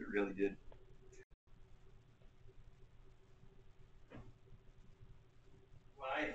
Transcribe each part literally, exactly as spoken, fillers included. It really did. Why?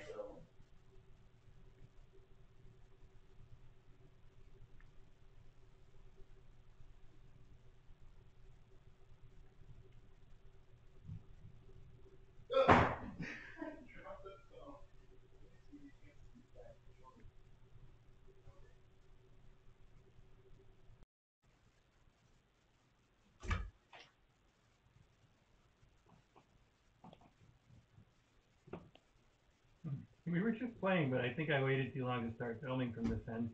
We were just playing, but I think I waited too long to start filming from this end.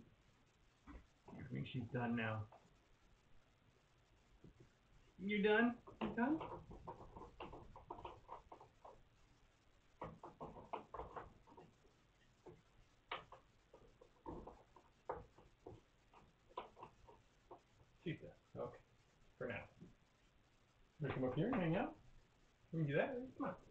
I think she's done now. You done? You done? She's done. Okay. For now. Wanna come up here and hang out? We can do that. Come on.